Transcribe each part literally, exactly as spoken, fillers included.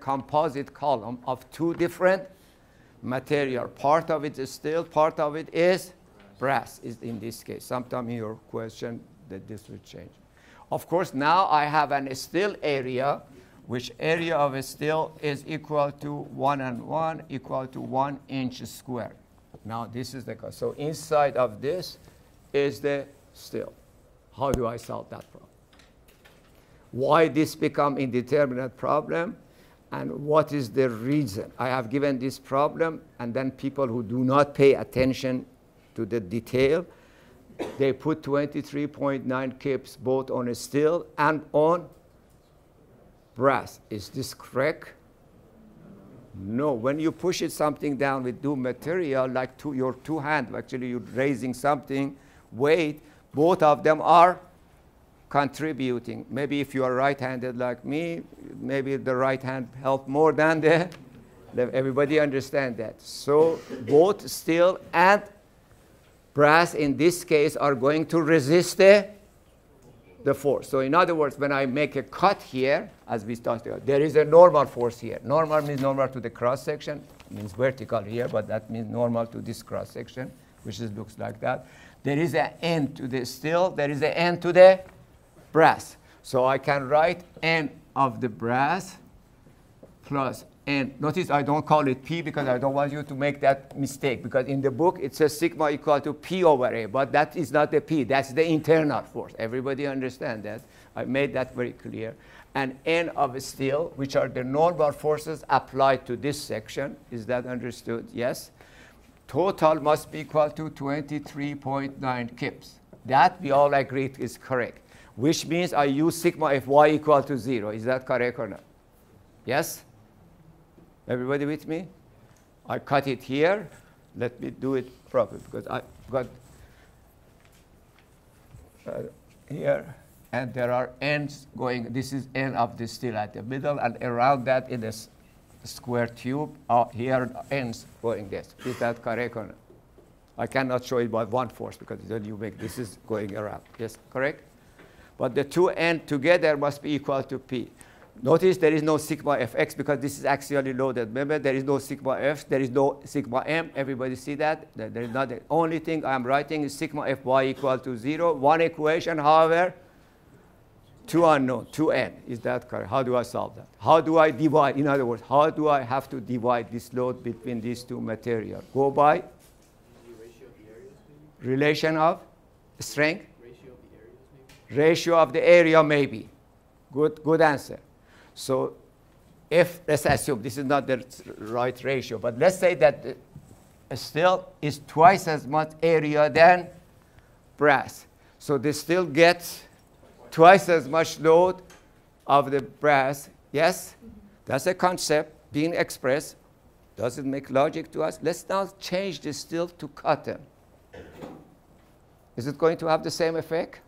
Composite column of two different material. Part of it is steel, part of it is brass, is in this case. Sometimes your question that this will change. Of course, now I have an steel area, which area of a steel is equal to one and one, equal to one inch squared. Now this is the cost. So inside of this is the steel. How do I solve that problem? Why this become indeterminate problem? And what is the reason? I have given this problem, and then people who do not pay attention to the detail, they put twenty-three point nine kips both on steel and on brass. Is this correct? No. When you push it something down with two material, like two, your two hands, actually you're raising something, weight, both of them are contributing. Maybe if you are right-handed like me, maybe the right hand helped more than the left. Everybody understand that. So both steel and brass in this case are going to resist the, the force. So in other words, when I make a cut here, as we talked about, there is a normal force here. Normal means normal to the cross section, it means vertical here, but that means normal to this cross section, which is, looks like that. There is an end to the steel, there is an end to the brass. So I can write N of the brass plus N. Notice I don't call it P because I don't want you to make that mistake, because in the book it says sigma equal to P over A, but that is not the P, that's the internal force. Everybody understand that? I made that very clear. And N of steel, which are the normal forces applied to this section. Is that understood? Yes. Total must be equal to twenty-three point nine kips. That we all agreed is correct. Which means I use sigma if y equal to zero. Is that correct or not? Yes? Everybody with me? I cut it here. Let me do it properly because I got uh, here. And there are ends going. This is end of the steel at the middle. And around that in this square tube, uh, here ends going this. Is that correct or not? I cannot show it by one force because then you make this is going around. Yes, correct? But the two ends together must be equal to P. Notice there is no sigma Fx because this is axially loaded. Remember, there is no sigma F, there is no sigma M. Everybody see that? There is not. The only thing I'm writing is sigma Fy equal to zero. One equation, however, two unknown, two N. Is that correct? How do I solve that? How do I divide? In other words, how do I have to divide this load between these two materials? Go by relation of strength. Ratio of the area, maybe. Good, good answer. So if, let's assume, this is not the right ratio, but let's say that steel is twice as much area than brass. So the steel gets twice as much load of the brass. Yes? Mm-hmm. That's a concept being expressed. Does it make logic to us? Let's now change the steel to cotton. Is it going to have the same effect?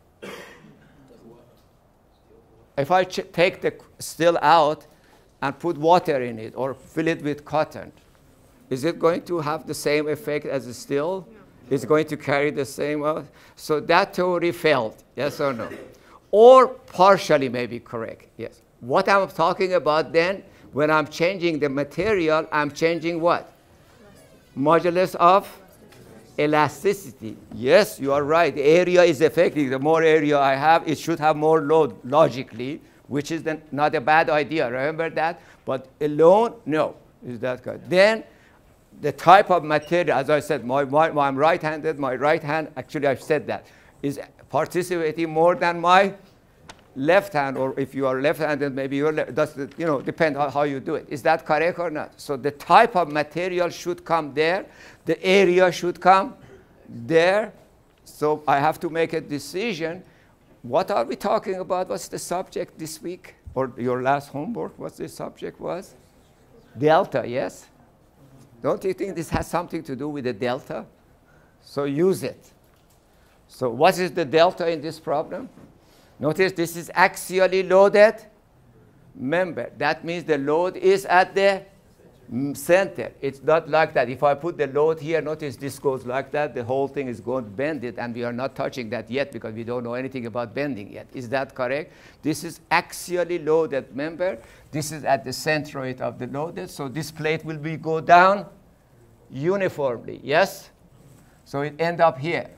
If I take the steel out and put water in it or fill it with cotton, is it going to have the same effect as the steel? No. It's going to carry the same out? So that theory failed, yes or no? Or partially maybe correct, yes. What I'm talking about then, when I'm changing the material, I'm changing what? Modulus of? Elasticity. Yes, you are right. The area is affecting. The more area I have, it should have more load logically, which is then not a bad idea. Remember that? But alone, no. Is that good? Yeah. Then the type of material, as I said, my, my, my, I'm right-handed. My right hand, actually I've said that, is participating more than my left hand. Or if you are left-handed, maybe you're left. That's the, you know, depend on how you do it. Is that correct or not? So the type of material should come there. The area should come there. So I have to make a decision. What are we talking about? What's the subject this week? Or your last homework? What's the subject was? Delta, yes? Don't you think this has something to do with the delta? So use it. So what is the delta in this problem? Notice this is axially loaded member. That means the load is at the center. It's not like that. If I put the load here, notice this goes like that. The whole thing is going to bend it, and we are not touching that yet because we don't know anything about bending yet. Is that correct? This is axially loaded member. This is at the centroid of the loaded. So this plate will be go down uniformly. Yes? So it end up here.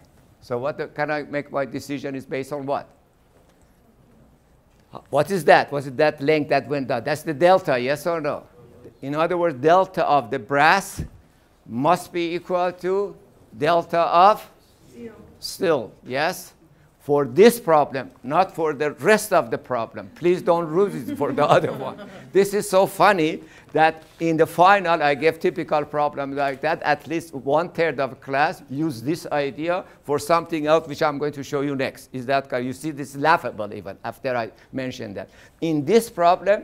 So what the, can I make my decision is based on what? What is that? Was it that length that went down? That's the delta, yes or no? In other words, delta of the brass must be equal to delta of steel. Steel, yes? For this problem, not for the rest of the problem. Please don't lose it for the other one. This is so funny that in the final, I gave typical problems like that. At least one third of class use this idea for something else, which I'm going to show you next. Is that correct? You see, this is laughable even after I mentioned that. In this problem,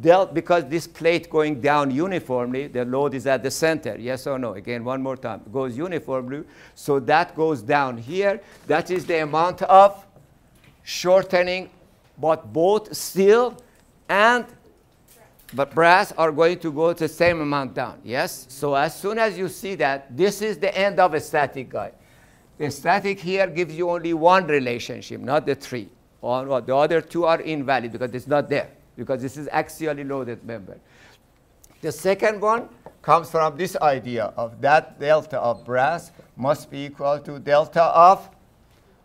Del because this plate going down uniformly, the load is at the center, yes or no? Again, one more time, it goes uniformly, so that goes down here. That is the amount of shortening, but both steel and but brass are going to go the same amount down, yes? So as soon as you see that, this is the end of a static guy. The static here gives you only one relationship, not the three. Or the other two are invalid because it's not there, because this is axially loaded member. The second one comes from this idea of that delta of brass must be equal to delta of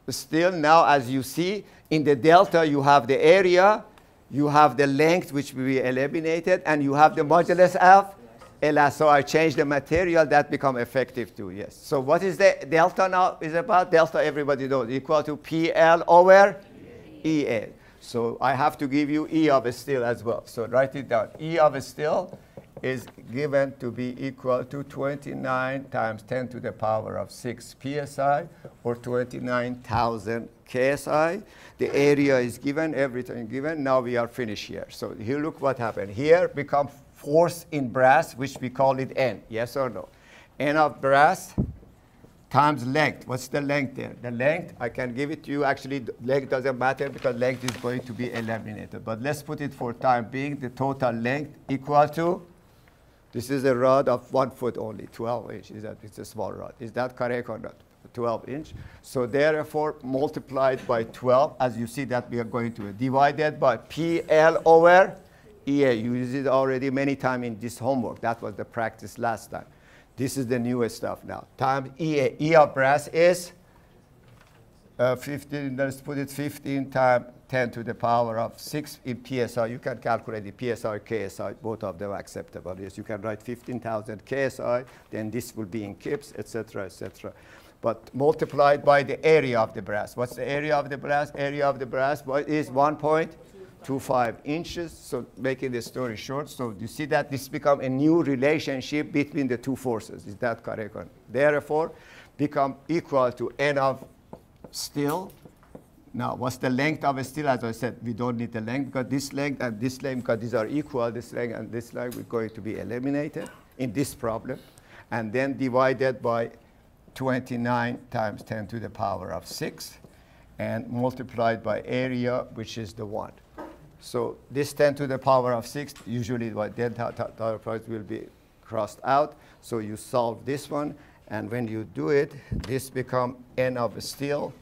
steel. Now, as you see, in the delta, you have the area, you have the length, which will be eliminated, and you have the modulus of elastic. So I change the material, that become effective too, yes. So what is the delta now is about? Delta, everybody knows, equal to P L over E L. So I have to give you E of steel as well. So write it down. E of steel is given to be equal to twenty-nine times ten to the power of six P S I, or twenty-nine thousand K S I. The area is given, everything given. Now we are finished here. So here, look what happened. Here become force in brass, which we call it N. Yes or no? N of brass times length. What's the length there? The length, I can give it to you. Actually, length doesn't matter because length is going to be eliminated. But let's put it for time being, the total length equal to, this is a rod of one foot only, twelve inch. Is that, it's a small rod. Is that correct or not? twelve inch. So therefore, multiplied by twelve, as you see that we are going to, divided by P L over E A. You used it already many times in this homework. That was the practice last time. This is the newest stuff now. Times E A. E of brass is uh, fifteen, let's put it fifteen times ten to the power of six in P S I. You can calculate the P S I, K S I, both of them are acceptable. Yes, you can write fifteen thousand K S I, then this will be in kips, et cetera, et cetera. But multiplied by the area of the brass. What's the area of the brass? Area of the brass is one point two five inches, so making the story short, so you see that this becomes a new relationship between the two forces. Is that correct? Therefore, become equal to N of steel. Now, what's the length of a steel? As I said, we don't need the length, because this length and this length, because these are equal, this length and this length, we're going to be eliminated in this problem, and then divided by twenty-nine times ten to the power of six. And multiplied by area, which is the one. So this ten to the power of six, usually by delta price will be crossed out. So you solve this one, and when you do it, this become N of steel,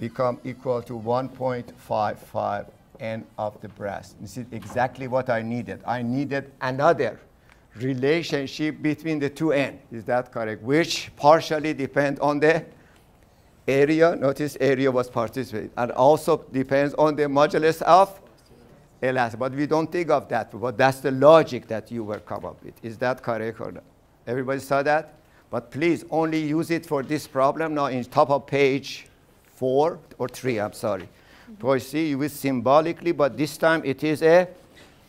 become equal to one point five five N of the brass. This is exactly what I needed. I needed another relationship between the two N. Is that correct? Which partially depends on the area, notice area was participated, and also depends on the modulus of elastic. But we don't think of that, but that's the logic that you were come up with. Is that correct or not? Everybody saw that? But please only use it for this problem. Now in top of page four or three, I'm sorry. Mm-hmm. You see, you will symbolically, but this time it is a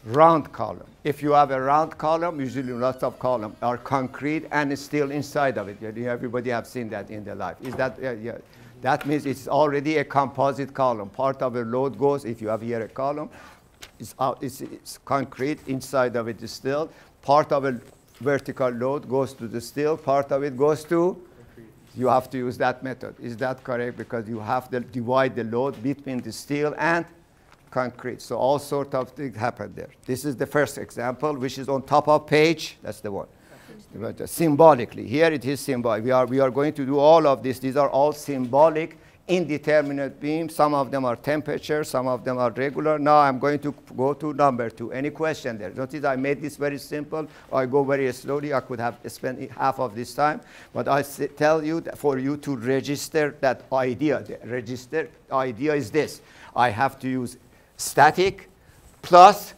round column. If you have a round column, usually lots of columns are concrete and it's still inside of it. Everybody have seen that in their life. Is that, uh, yeah. That means it's already a composite column. Part of the load goes, if you have here a column, it's, out, it's, it's concrete, inside of it is steel. Part of a vertical load goes to the steel, part of it goes to, you have to use that method. Is that correct? Because you have to divide the load between the steel and concrete. So all sorts of things happen there. This is the first example, which is on top of page. That's the one. Symbolically. Here it is symbolic. We are, we are going to do all of this. These are all symbolic, indeterminate beams. Some of them are temperature. Some of them are regular. Now I'm going to go to number two. Any question there? Notice I made this very simple. I go very slowly. I could have spent half of this time. But I tell you that for you to register that idea. The register idea is this. I have to use static plus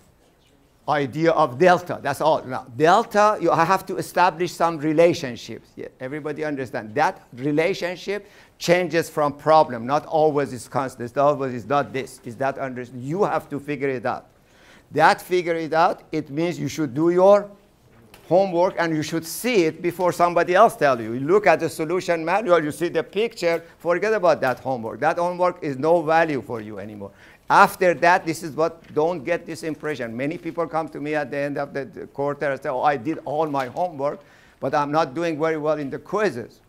idea of delta. That's all. Now, delta, you have to establish some relationships. Yeah, everybody understand that relationship changes from problem. Not always is constant. It's always is not this. Is that understood? You have to figure it out. That figure it out. It means you should do your homework and you should see it before somebody else tells you. You look at the solution manual. You see the picture. Forget about that homework. That homework is no value for you anymore. After that, this is what, don't get this impression. Many people come to me at the end of the quarter and say, oh, I did all my homework, but I'm not doing very well in the quizzes.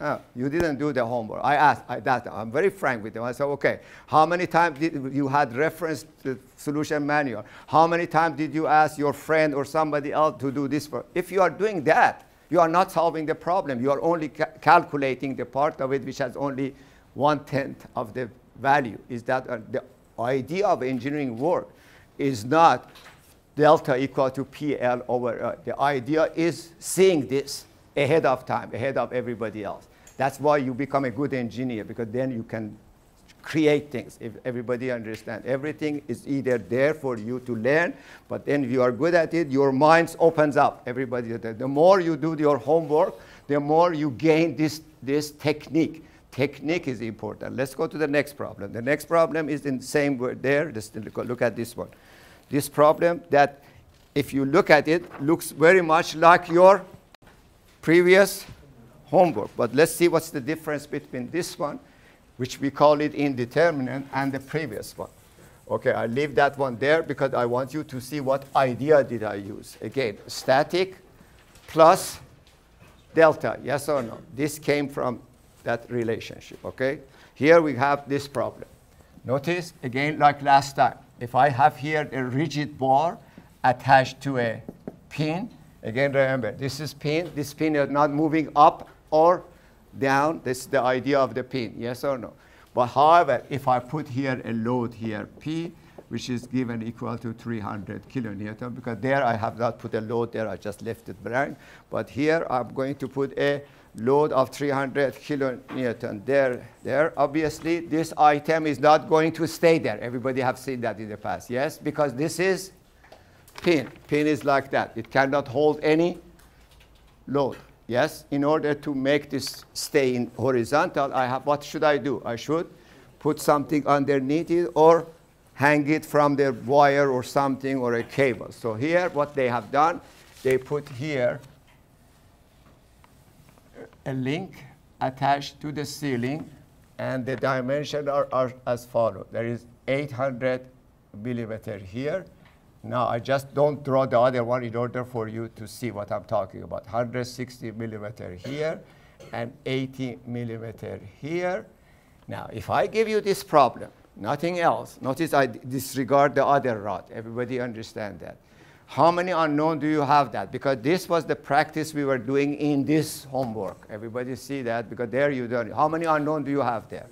Oh, you didn't do the homework. I asked, I, that, I'm very frank with them. I said, okay, how many times did you had referenced the solution manual? How many times did you ask your friend or somebody else to do this for? If you are doing that, you are not solving the problem. You are only ca calculating the part of it which has only one-tenth of the value. Is that uh, the idea of engineering work is not delta equal to P L over uh, the idea is seeing this ahead of time, ahead of everybody else. That's why you become a good engineer, because then you can create things. If everybody understands, everything is either there for you to learn, but then if you are good at it, your mind opens up. Everybody, the more you do your homework, the more you gain this, this technique. Technique is important. Let's go to the next problem. The next problem is in the same word there. Just look at this one. This problem that, if you look at it, looks very much like your previous homework. But let's see what's the difference between this one, which we call it indeterminate, and the previous one. OK, I leave that one there because I want you to see what idea did I use. Again, static plus delta, yes or no? This came from that relationship, okay? Here we have this problem. Notice, again, like last time, if I have here a rigid bar attached to a pin, again, remember, this is pin. This pin is not moving up or down. This is the idea of the pin, yes or no? But however, if I put here a load here, P, which is given equal to three hundred kilonewton, because there I have not put a load there. I just left it blank. But here I'm going to put a load of three hundred kilonewton there, there. Obviously, this item is not going to stay there. Everybody have seen that in the past, yes? Because this is pin. Pin is like that. It cannot hold any load, yes? In order to make this stay in horizontal, I have, what should I do? I should put something underneath it or hang it from the wire or something or a cable. So here, what they have done, they put here a link attached to the ceiling, and the dimensions are, are as follows. There is eight hundred millimeter here. Now, I just don't draw the other one in order for you to see what I'm talking about. one hundred sixty millimeter here and eighty millimeter here. Now, if I give you this problem, nothing else. Notice I disregard the other rod. Everybody understand that. How many unknown do you have that? Because this was the practice we were doing in this homework. Everybody see that? Because there you don't. How many unknown do you have there?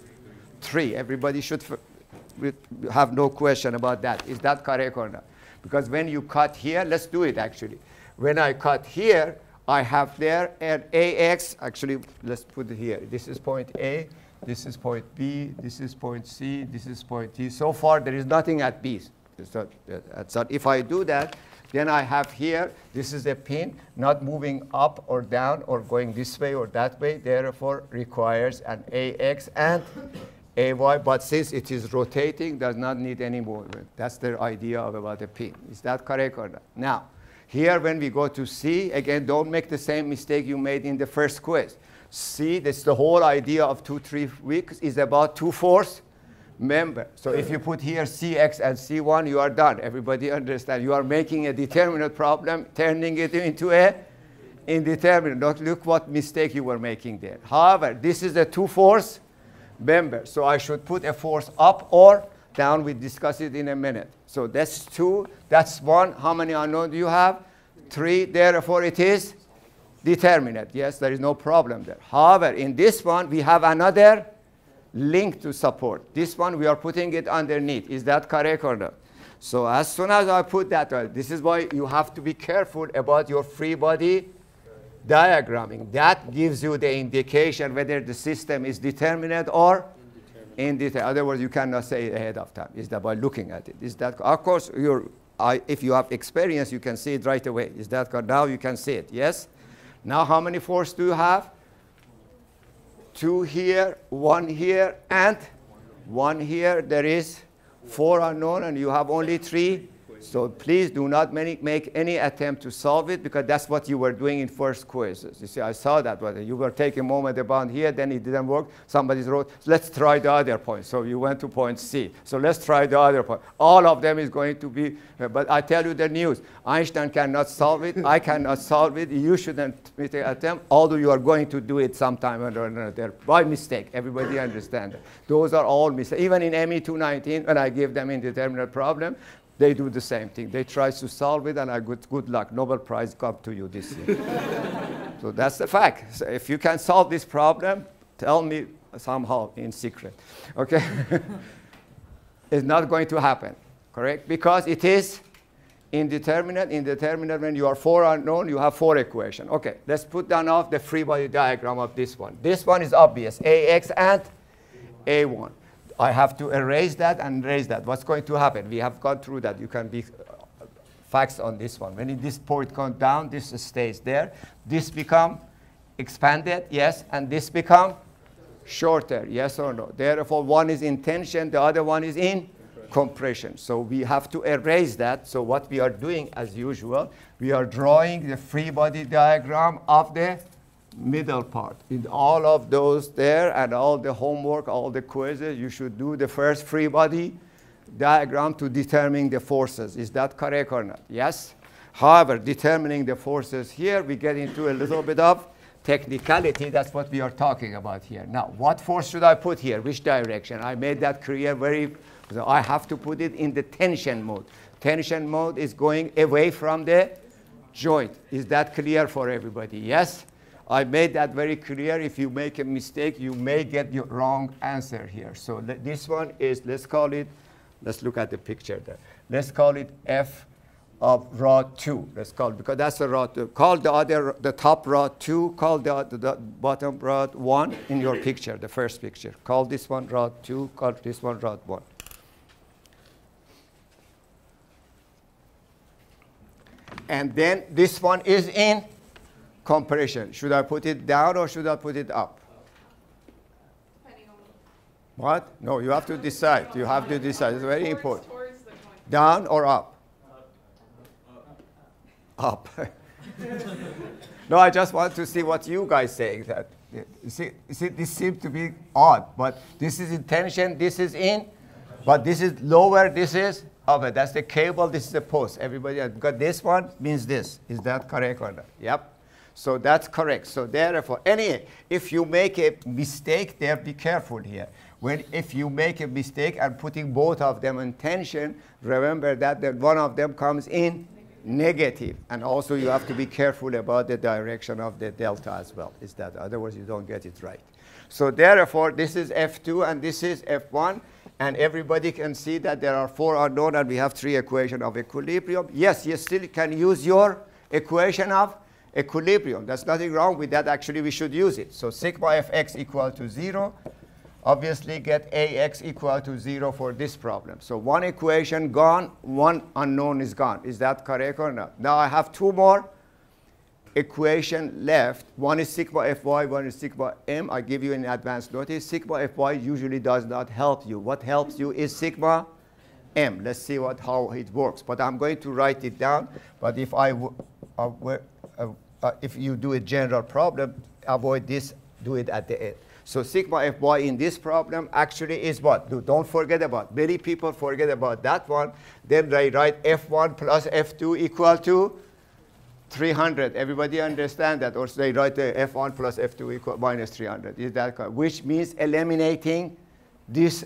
Three. Everybody should f have no question about that. Is that correct or not? Because when you cut here, let's do it actually. When I cut here, I have there an A X. Actually, let's put it here. This is point A. This is point B. This is point C. This is point D. So far, there is nothing at B. It's not, it's not. If I do that, then I have here, this is a pin not moving up or down or going this way or that way, therefore requires an A X and A Y, but since it is rotating, does not need any movement. That's the idea of about a pin. Is that correct or not? Now, here when we go to C, again, don't make the same mistake you made in the first quiz. C, that's the whole idea of two, three weeks, is about two-fourths member. So if you put here C X and C one, you are done. Everybody understand? You are making a determinate problem, turning it into a indeterminate. Look, look what mistake you were making there. However, this is a two-fourths member. So I should put a force up or down. We discuss it in a minute. So that's two. That's one. How many unknowns do you have? Three. Therefore, it is determinate. Yes, there is no problem there. However, in this one, we have another link to support. This one, we are putting it underneath. Is that correct or not? So as soon as I put that, this is why you have to be careful about your free body diagramming. That gives you the indication whether the system is determinate or indeterminate. Otherwise, you cannot say it ahead of time. Is that by looking at it? Is that of course? You're, I, if you have experience, you can see it right away. Is that now you can see it? Yes. Now, how many forces do you have? Two here, one here, and one here. There is four unknown, and you have only three. So please do not make any attempt to solve it, because that's what you were doing in first quizzes. You see, I saw that. But you were taking a moment about here, then it didn't work. Somebody wrote, let's try the other point. So you went to point C. So let's try the other point. All of them is going to be, but I tell you the news. Einstein cannot solve it. I cannot solve it. You shouldn't make an attempt, although you are going to do it sometime or another. By mistake, everybody understands that. Those are all mistakes. Even in M E two nineteen, when I give them indeterminate problem, they do the same thing. They try to solve it, and I good, good luck. Nobel Prize come to you this year. So that's the fact. So if you can solve this problem, tell me somehow in secret. Okay? It's not going to happen, correct? Because it is indeterminate. Indeterminate, when you are four unknown, you have four equations. Okay, let's put down off the free body diagram of this one. This one is obvious, A X and A one. I have to erase that and erase that. What's going to happen? We have gone through that. You can be uh, facts on this one. When this point comes down, this stays there. This become expanded, yes, and this become shorter, yes or no. Therefore, one is in tension, the other one is in compression. compression. So we have to erase that. So what we are doing, as usual, we are drawing the free body diagram of the middle part. In all of those there, and all the homework, all the quizzes, you should do the first free body diagram to determine the forces. Is that correct or not? Yes? However, determining the forces here, we get into a little bit of technicality. That's what we are talking about here. Now, what force should I put here? Which direction? I made that clear very, so I have to put it in the tension mode. Tension mode is going away from the joint. Is that clear for everybody? Yes? I made that very clear. If you make a mistake, you may get the wrong answer here. So this one is, let's call it, let's look at the picture there. Let's call it F of rod two. Let's call it, because that's a rod two. Call the other, the top rod two, call the, the, the bottom rod one in your picture, the first picture. Call this one rod two, call this one rod one. And then this one is in compression. Should I put it down or should I put it up? Depending on what? No, you have to decide. You have to decide. It's very important. Down or up? Up. No, I just want to see what you guys saying. That see, see, this seems to be odd, but this is in tension. This is in, but this is lower. This is upper. That's the cable. This is the post. Everybody has got this one means this. Is that correct or not? Yep. So that's correct. So therefore, any, if you make a mistake there, be careful here. When, if you make a mistake and putting both of them in tension, remember that, that one of them comes in negative. And also you have to be careful about the direction of the delta as well. Is that, otherwise you don't get it right. So therefore, this is F two and this is F one. And everybody can see that there are four unknown and we have three equations of equilibrium. Yes, you still can use your equation of equilibrium. There's nothing wrong with that. Actually, we should use it. So sigma fx equal to zero. Obviously, get Ax equal to zero for this problem. So one equation gone, one unknown is gone. Is that correct or not? Now I have two more equation left. One is sigma fy, one is sigma m. I give you an advance notice. Sigma fy usually does not help you. What helps you is sigma m. Let's see what how it works. But I'm going to write it down. But if I w uh, were uh, Uh, if you do a general problem, avoid this, do it at the end. So sigma fy in this problem actually is what? Don't forget about. Many people forget about that one. Then they write F one plus F two equal to three hundred. Everybody understand that? Or they write the F one plus F two equal minus three hundred. Is that correct? Which means eliminating this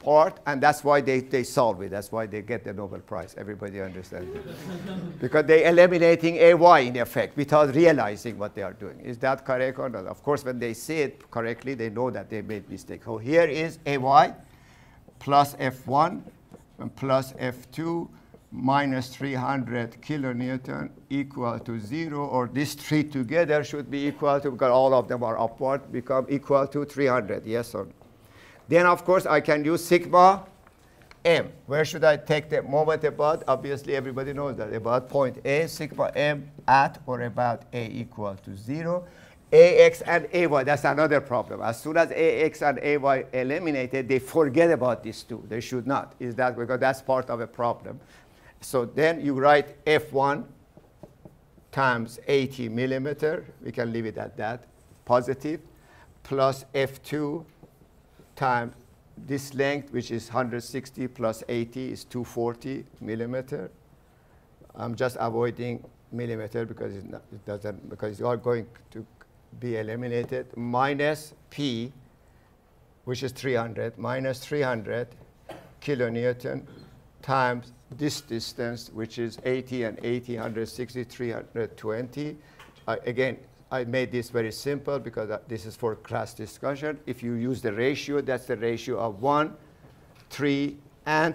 part, and that's why they, they solve it. That's why they get the Nobel Prize. Everybody understands it. Because they're eliminating A Y in effect without realizing what they are doing. Is that correct or not? Of course, when they see it correctly, they know that they made mistakes. So here is A Y plus F one plus F two minus three hundred kilonewton equal to zero, or these three together should be equal to, because all of them are upward, become equal to three hundred, yes or no? Then, of course, I can use sigma m. Where should I take the moment about? Obviously, everybody knows that. About point A, sigma m at or about A equal to zero. Ax and Ay, that's another problem. As soon as Ax and Ay eliminated, they forget about these two. They should not. Is that because that's part of a problem. So then you write F one times eighty millimeter. We can leave it at that, positive, plus F two times this length, which is one hundred sixty plus eighty is two hundred forty millimeter. I'm just avoiding millimeter because it's not, it doesn't, because it's all going to be eliminated, minus P, which is three hundred, minus three hundred kilonewton times this distance, which is eighty and eighty, one hundred sixty, three hundred twenty. Uh, again, I made this very simple because uh, this is for class discussion. If you use the ratio, that's the ratio of one, three, and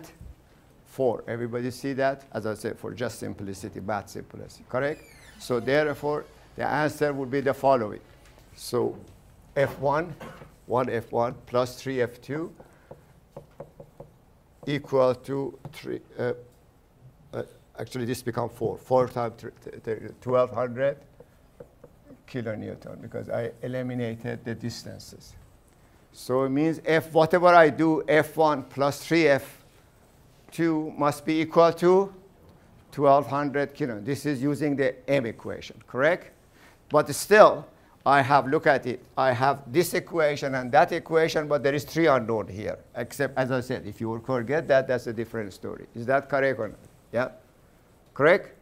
four. Everybody see that? As I said, for just simplicity, math simplicity, correct? So therefore, the answer would be the following. So F one, one F one plus three F two equal to three, uh, uh, actually this becomes four. four times twelve hundred. Kilonewton, because I eliminated the distances. So it means F, whatever I do, F one plus three F two must be equal to twelve hundred kilonewton. This is using the M equation, correct? But still, I have, look at it, I have this equation and that equation, but there is three unknown here, except, as I said, if you forget that, that's a different story. Is that correct or not? Yeah? Correct?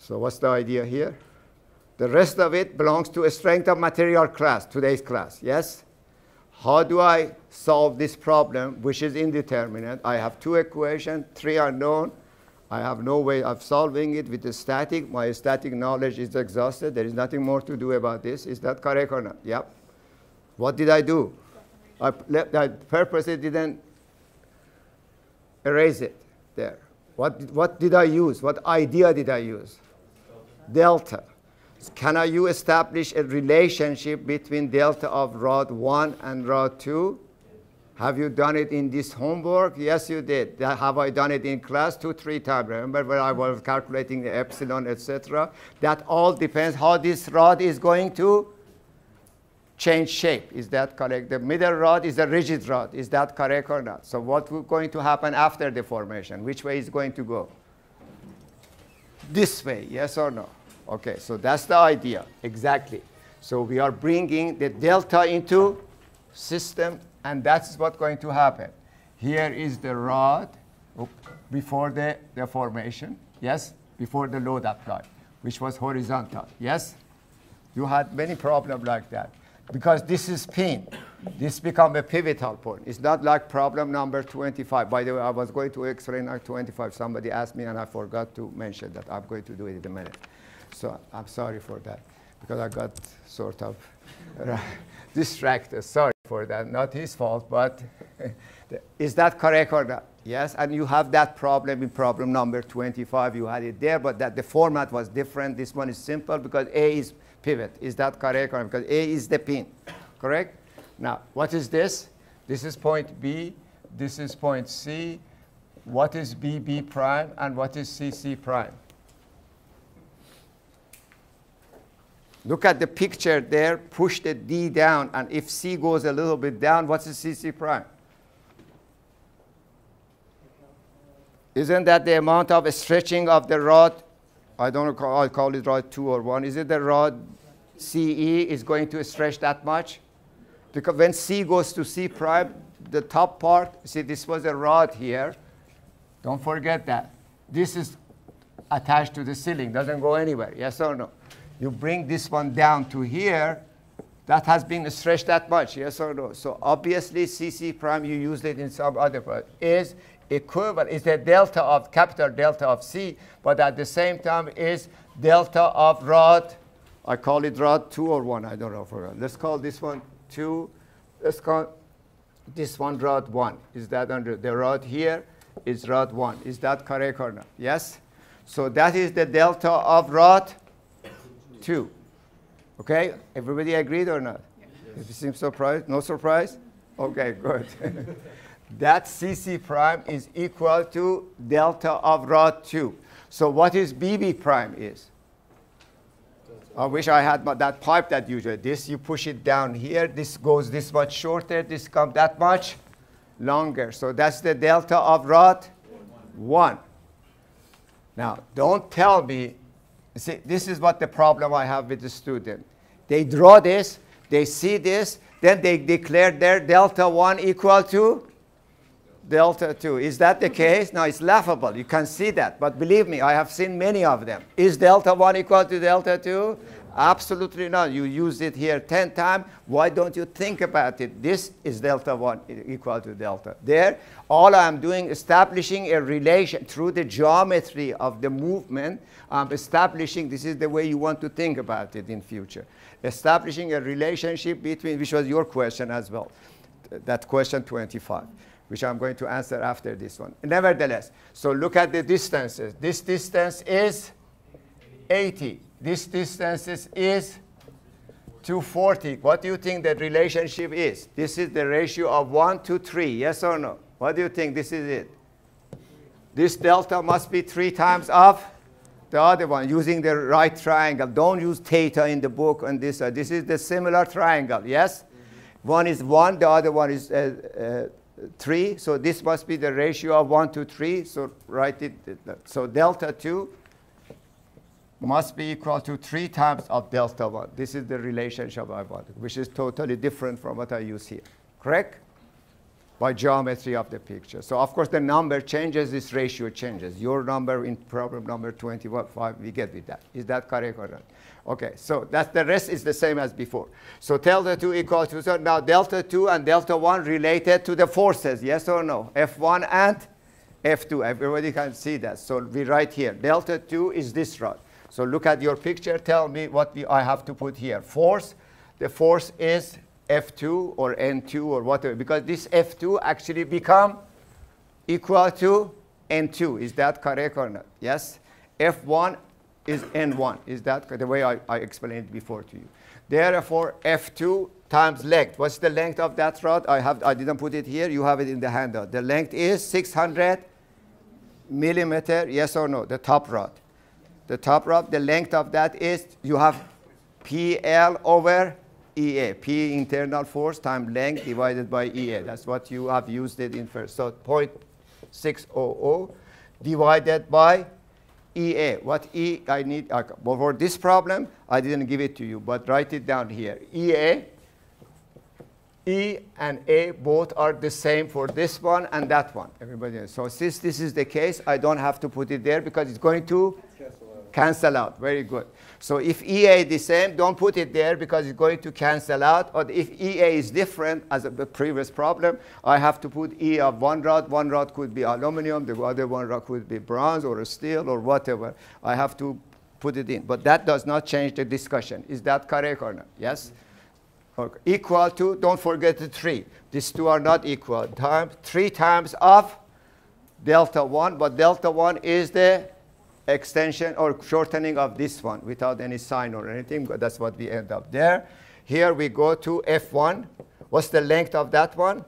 So what's the idea here? The rest of it belongs to a strength of material class, today's class, yes? How do I solve this problem, which is indeterminate? I have two equations, three unknown. I have no way of solving it with the static. My static knowledge is exhausted. There is nothing more to do about this. Is that correct or not? Yep. What did I do? I, I purposely didn't erase it there. What, what did I use? What idea did I use? Delta. Can I you establish a relationship between delta of rod one and rod two? Have you done it in this homework? Yes, you did. Have I done it in class? Two, three times. Remember when I was calculating the epsilon, et cetera? That all depends how this rod is going to change shape. Is that correct? The middle rod is a rigid rod. Is that correct or not? So what is going to happen after deformation? Which way is going to go? This way, yes or no? Okay, so that's the idea, exactly. So we are bringing the delta into system, and that's what's going to happen. Here is the rod before the deformation, yes? Before the load applied, which was horizontal, yes? You had many problems like that. Because this is pin, this becomes a pivotal point. It's not like problem number twenty-five. By the way, I was going to explain like twenty-five. Somebody asked me, and I forgot to mention that. I'm going to do it in a minute. So I'm sorry for that, because I got sort of distracted. Sorry for that. Not his fault, but is that correct or not? Yes, and you have that problem in problem number twenty-five. You had it there, but that the format was different. This one is simple because A is pivot. Is that correct or not? Because A is the pin, correct? Now, what is this? This is point B. This is point C. What is B, B prime? And what is C, C prime? Look at the picture there, push the D down, and if C goes a little bit down, what's the C C prime? Isn't that the amount of a stretching of the rod? I don't know, I'll call it rod two or one. Is it the rod C E is going to stretch that much? Because when C goes to C prime, the top part, see this was a rod here. Don't forget that. This is attached to the ceiling, doesn't go anywhere, yes or no? You bring this one down to here, that has been stretched that much, yes or no? So obviously C C prime, you used it in some other part, is equivalent, is the delta of, capital delta of C, but at the same time is delta of rod, I call it rod two or one, I don't know for rod. Let's call this one two, let's call this one rod one. Is that under, the rod here is rod one. Is that correct or not? Yes? So that is the delta of rod two. Okay, everybody agreed or not? Yes. If you seem surprised, no surprise? Okay, good. That C C prime is equal to delta of rod two. So what is B B prime is? I wish I had that pipe that usually, this you push it down here, this goes this much shorter, this comes that much longer. So that's the delta of rod one. Now, don't tell me. See, this is what the problem I have with the student. They draw this, they see this, then they declare their delta one equal to delta two. Is that the case? No, it's laughable. You can see that. But believe me, I have seen many of them. Is delta one equal to delta two? Absolutely not. You used it here ten times. Why don't you think about it? This is delta one equal to delta. There, all I'm doing is establishing a relation through the geometry of the movement. I'm establishing, this is the way you want to think about it in future. Establishing a relationship between, which was your question as well, that question twenty-five, which I'm going to answer after this one. Nevertheless, so look at the distances. This distance is eighty. This distance is two forty. What do you think the relationship is? This is the ratio of one to three, yes or no? What do you think this is it? This delta must be three times of the other one, using the right triangle. Don't use theta in the book on this side. This is the similar triangle, yes? Mm-hmm. One is one, the other one is uh, uh, three. So this must be the ratio of one to three. So write it, so delta two must be equal to three times of delta one. This is the relationship I wanted, which is totally different from what I use here. Correct? By geometry of the picture. So of course the number changes, this ratio changes. Your number in problem number twenty-five, we get with that. Is that correct or not? Okay, so that's the rest is the same as before. So delta two equals to, so now delta two and delta one related to the forces, yes or no? F one and F two, everybody can see that. So we write here, delta two is this rod. So look at your picture, tell me what we, I have to put here. Force, the force is F two or N two or whatever, because this F two actually become equal to N two. Is that correct or not? Yes? F one is N one. Is that the way I, I explained it before to you? Therefore, F two times length. What's the length of that rod? I, have, I didn't put it here. You have it in the handout. The length is six hundred millimeter, yes or no, the top rod. The top rod, the length of that is, you have P L over E A, P internal force times length divided by E A. That's what you have used it in first. So zero point six zero zero divided by E A. What E I need, okay, for this problem, I didn't give it to you, but write it down here. E A, E and A both are the same for this one and that one. Everybody knows. So since this is the case, I don't have to put it there because it's going to cancel out. Very good. So if E A is the same, don't put it there because it's going to cancel out. Or if E A is different, as the previous problem, I have to put E of one rod. One rod could be aluminum. The other one rod could be bronze or steel or whatever. I have to put it in. But that does not change the discussion. Is that correct or not? Yes? Okay. Equal to, don't forget the three. These two are not equal. Times, three times of delta one. But delta one is the extension or shortening of this one without any sign or anything, but that's what we end up there. Here we go to F one. What's the length of that one?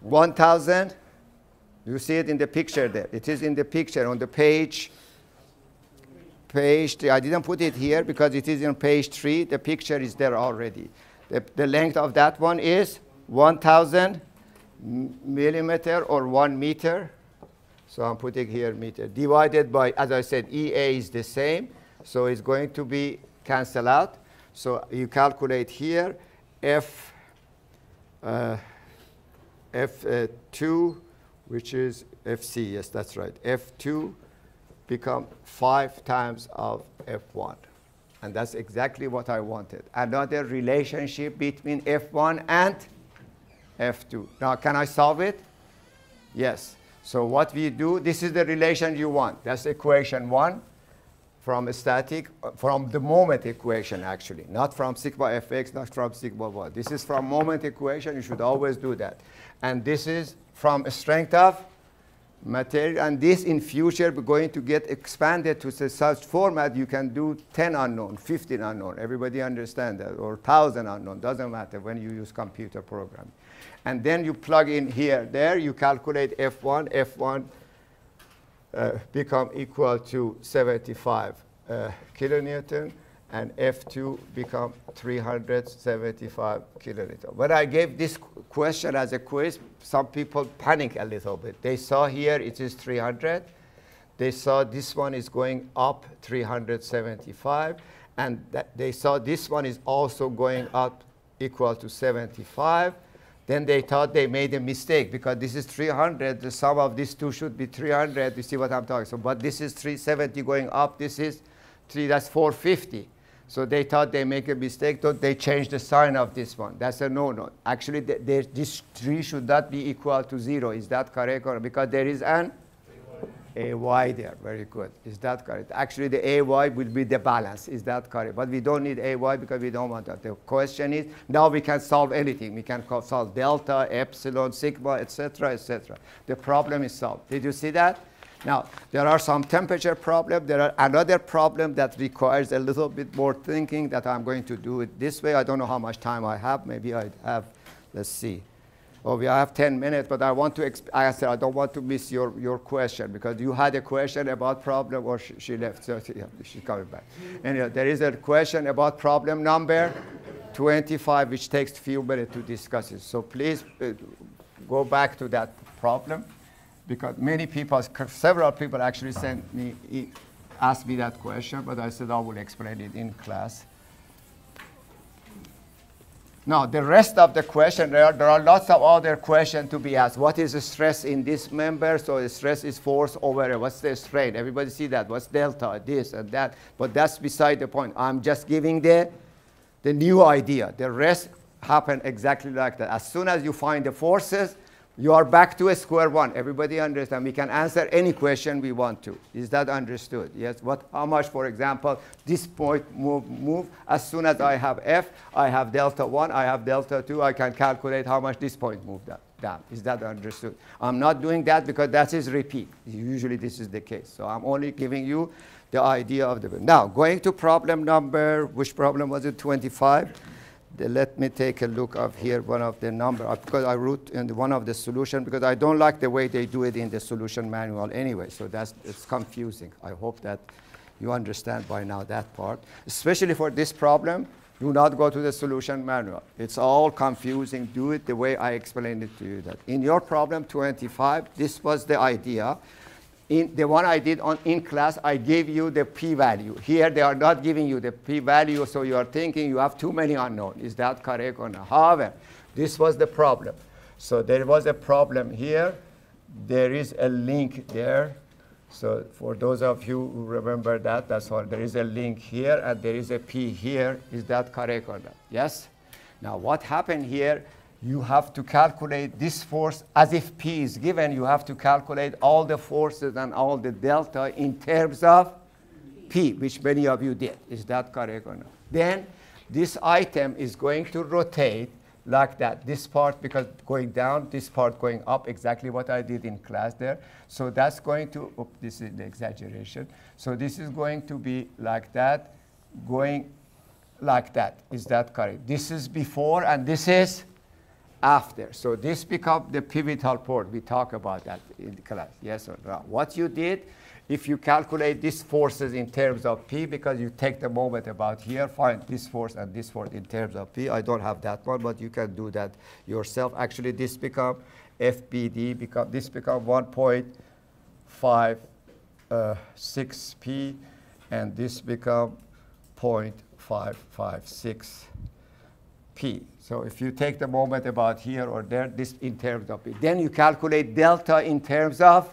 one thousand. You see it in the picture there. It is in the picture on the page. Page three. I didn't put it here because it is on page three. The picture is there already. The, the length of that one is one thousand millimeter or one meter. So I'm putting here meter, divided by, as I said, E A is the same, so it's going to be cancelled out. So you calculate here, F, uh, F two, uh, which is F C, yes, that's right. F two become five times of F one. And that's exactly what I wanted. Another relationship between F one and F two. Now, can I solve it? Yes. So what we do, this is the relation you want. That's equation one from static, from the moment equation, actually. Not from sigma fx, not from sigma y. This is from moment equation. You should always do that. And this is from strength of material. And this, in future, we're going to get expanded to such format you can do ten unknown, fifteen unknown. Everybody understand that? Or one thousand unknown. Doesn't matter when you use computer programming. And then you plug in here, there. You calculate F one. F one uh, become equal to seventy-five uh, kilonewton, and F two become three hundred seventy-five kilonewton. When I gave this question as a quiz, some people panic a little bit. They saw here it is three hundred. They saw this one is going up three hundred seventy-five. And that they saw this one is also going up equal to seventy-five. Then they thought they made a mistake because this is three hundred. The sum of these two should be three hundred. You see what I'm talking about? But this is three seventy going up. This is three. That's four fifty. So they thought they make a mistake. So they changed the sign of this one. That's a no-no. Actually, they, they, this three should not be equal to zero. Is that correct? Or because there is an A Y there. Very good. Is that correct? Actually, the A Y will be the balance. Is that correct? But we don't need A Y because we don't want that. The question is, now we can solve anything. We can solve delta, epsilon, sigma, et cetera, et cetera. The problem is solved. Did you see that? Now, there are some temperature problems. There are another problem that requires a little bit more thinking that I'm going to do it this way. I don't know how much time I have. Maybe I have, let's see. Oh, we have ten minutes, but I want to answer. I don't want to miss your, your question because you had a question about problem, or she, she left, so she, yeah, she's coming back. Anyway, there is a question about problem number twenty-five, which takes a few minutes to discuss it. So please uh, go back to that problem because many people, several people actually sent me, asked me that question, but I said I will explain it in class. Now, the rest of the question, there are, there are lots of other questions to be asked. What is the stress in this member? So the stress is force over, what's the strain? Everybody see that? What's delta, this and that? But that's beside the point. I'm just giving the, the new idea. The rest happen exactly like that. As soon as you find the forces, you are back to a square one. Everybody understand? We can answer any question we want to. Is that understood? Yes. What? How much, for example, this point move, move. As soon as I have F, I have delta one, I have delta two, I can calculate how much this point moved that, down. Is that understood? I'm not doing that because that is repeat. Usually this is the case. So I'm only giving you the idea of the... Now, going to problem number, which problem was it, twenty-five? Let me take a look up here, one of the number, because I wrote in one of the solution, because I don't like the way they do it in the solution manual anyway, so that's, it's confusing. I hope that you understand by now that part. Especially for this problem, do not go to the solution manual. It's all confusing. Do it the way I explained it to you. That in your problem twenty-five, this was the idea. In the one I did on in class, I gave you the p-value. Here, they are not giving you the p-value, so you are thinking you have too many unknowns. Is that correct or not? However, this was the problem. So there was a problem here. There is a link there. So for those of you who remember that, that's all. There is a link here, and there is a p here. Is that correct or not? Yes? Now, what happened here? You have to calculate this force as if P is given. You have to calculate all the forces and all the delta in terms of P, which many of you did. Is that correct or not? Then this item is going to rotate like that. This part because going down, this part going up, exactly what I did in class there. So that's going to, oops, this is the exaggeration. So this is going to be like that, going like that. Is that correct? This is before and this is after. So this becomes the pivotal point. We talk about that in class. Yes or no? What you did, if you calculate these forces in terms of P, because you take the moment about here, find this force and this force in terms of P. I don't have that one, but you can do that yourself. Actually, this becomes F B D. Become, this becomes one point five six P, and this becomes zero point five five six P. So if you take the moment about here or there, this in terms of P. Then you calculate delta in terms of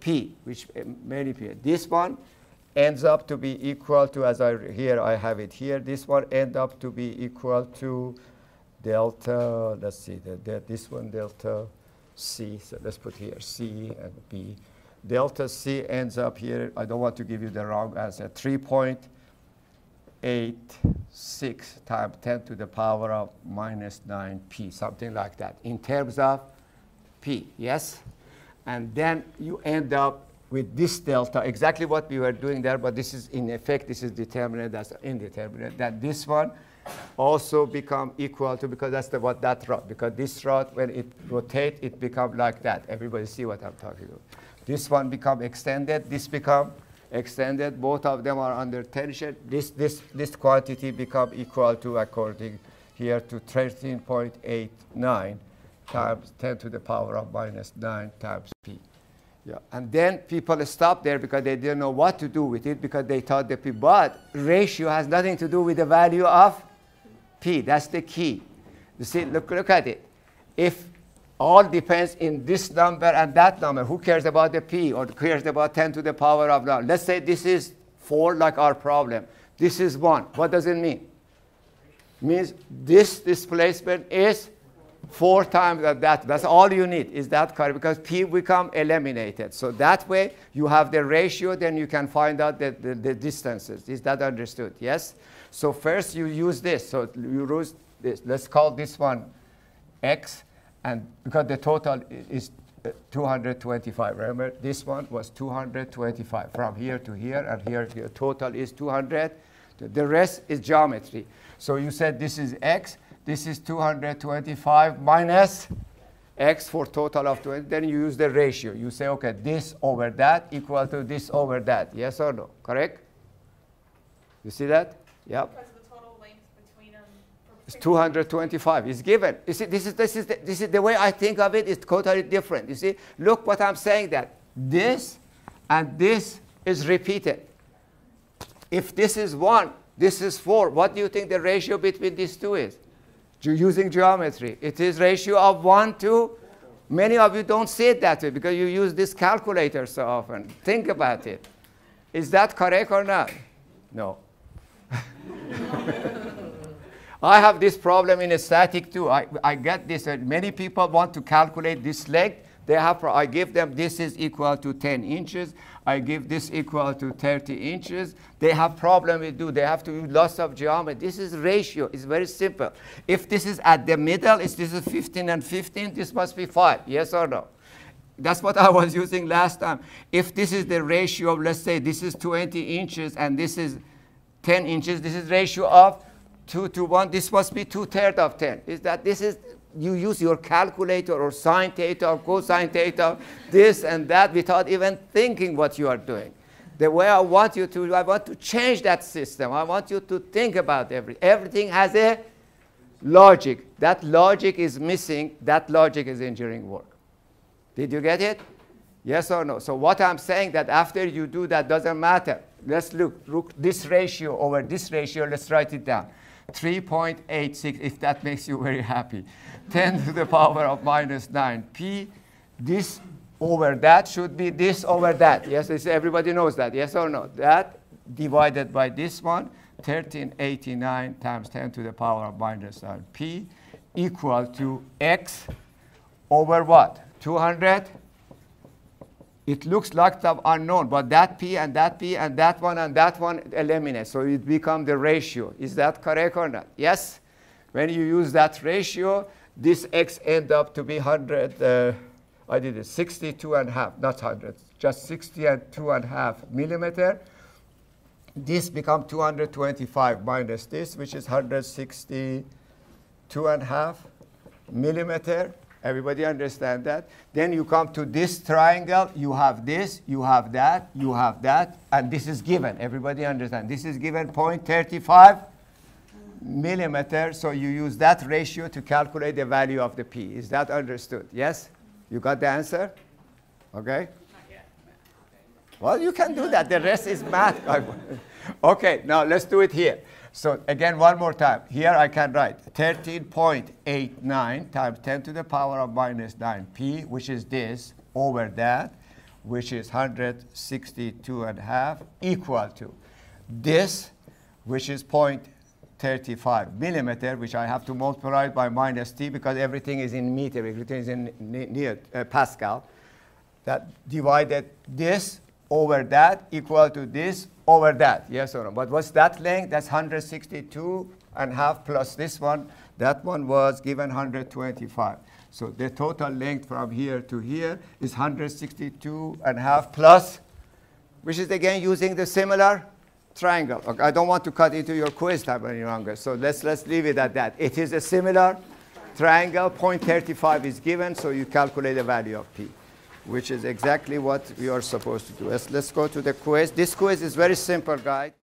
P, which many P. This one ends up to be equal to, as I here I have it here, this one end up to be equal to delta, let's see, the, the, this one delta C, so let's put here C and B. Delta C ends up here, I don't want to give you the wrong answer, three point eight six times ten to the power of minus nine P, something like that, in terms of P, yes? And then you end up with this delta, exactly what we were doing there, but this is in effect, this is determinant, that's indeterminate, that this one also become equal to, because that's the, what that rod, because this rod, when it rotates, it becomes like that. Everybody see what I'm talking about. This one become extended, this become extended, both of them are under tension. This, this, this quantity become equal to, according here, to thirteen point eight nine times ten to the power of minus nine times P. Yeah. And then people stopped there because they didn't know what to do with it, because they thought the P. But ratio has nothing to do with the value of P. That's the key. You see, look, look at it. If all depends in this number and that number, who cares about the P or cares about ten to the power of nine? Let's say this is four, like our problem. This is one. What does it mean? It means this displacement is four times that. That's all you need, is that correct? Because P become eliminated. So that way you have the ratio, then you can find out the, the, the distances. Is that understood? Yes? So first you use this. So you use this. Let's call this one X, and because the total is two hundred twenty-five. Remember, this one was two hundred twenty-five. From here to here, and here to here, total is two hundred. The rest is geometry. So you said this is X. This is two hundred twenty-five minus X for total of twenty. Then you use the ratio. You say, OK, this over that equal to this over that. Yes or no? Correct? You see that? Yep. Because the total length between them. It's two hundred twenty-five. It's given. You see, this is, this, is the, this is the way I think of it. It's totally different. You see, look what I'm saying, that this and this is repeated. If this is one, this is four. What do you think the ratio between these two is? Using geometry, it is ratio of one to, many of you don't see it that way because you use this calculator so often. Think about it. Is that correct or not? No. I have this problem in a static too. I, I get this. Many people want to calculate this length. They have, I give them this is equal to ten inches. I give this equal to thirty inches. They have problem with do. They have to use lots of geometry. This is ratio. It's very simple. If this is at the middle, if this is fifteen and fifteen, this must be five. Yes or no? That's what I was using last time. If this is the ratio of, let's say, this is twenty inches and this is ten inches, this is ratio of two to one. This must be two-thirds of ten. Is that this is... You use your calculator or sine theta or cosine theta, this and that, without even thinking what you are doing. The way I want you to, I want to change that system. I want you to think about everything. Everything has a logic. That logic is missing. That logic is engineering work. Did you get it? Yes or no? So what I'm saying, that after you do that, doesn't matter. Let's look, look this ratio over this ratio. Let's write it down. three point eight six, if that makes you very happy. ten to the power of minus nine P. This over that should be this over that. Yes, everybody knows that. Yes or no? That divided by this one, thirteen eighty-nine times ten to the power of minus nine P equal to X over what? two hundred. It looks like some unknown, but that P and that P and that one and that one eliminate. So it becomes the ratio. Is that correct or not? Yes. When you use that ratio, this X end up to be one hundred. Uh, I did it sixty-two and a half, not one hundred, just sixty and two and a half millimeter. This becomes two hundred twenty-five minus this, which is one hundred sixty-two and a half millimeter. Everybody understand that? Then you come to this triangle. You have this, you have that, you have that, and this is given. Everybody understand? This is given zero point three five millimeter. So you use that ratio to calculate the value of the P. Is that understood? Yes? You got the answer? Okay? Well, you can do that. The rest is math. Okay, now let's do it here. So again, one more time. Here I can write thirteen point eight nine times ten to the power of minus nine P, which is this, over that, which is one hundred sixty-two and a half, equal to this, which is zero point three five millimeter, which I have to multiply by minus t because everything is in meter, everything is in near, uh, Pascal. That divided this over that equal to this over that. Yes or no? But what's that length? That's one hundred sixty-two and a half plus this one. That one was given one hundred twenty-five. So the total length from here to here is one hundred sixty-two and a half plus, which is again using the similar triangle. Okay, I don't want to cut into your quiz time any longer, so let's, let's leave it at that. It is a similar triangle. zero point three five is given, so you calculate the value of P, which is exactly what we are supposed to do. Let's, let's go to the quiz. This quiz is very simple, guys.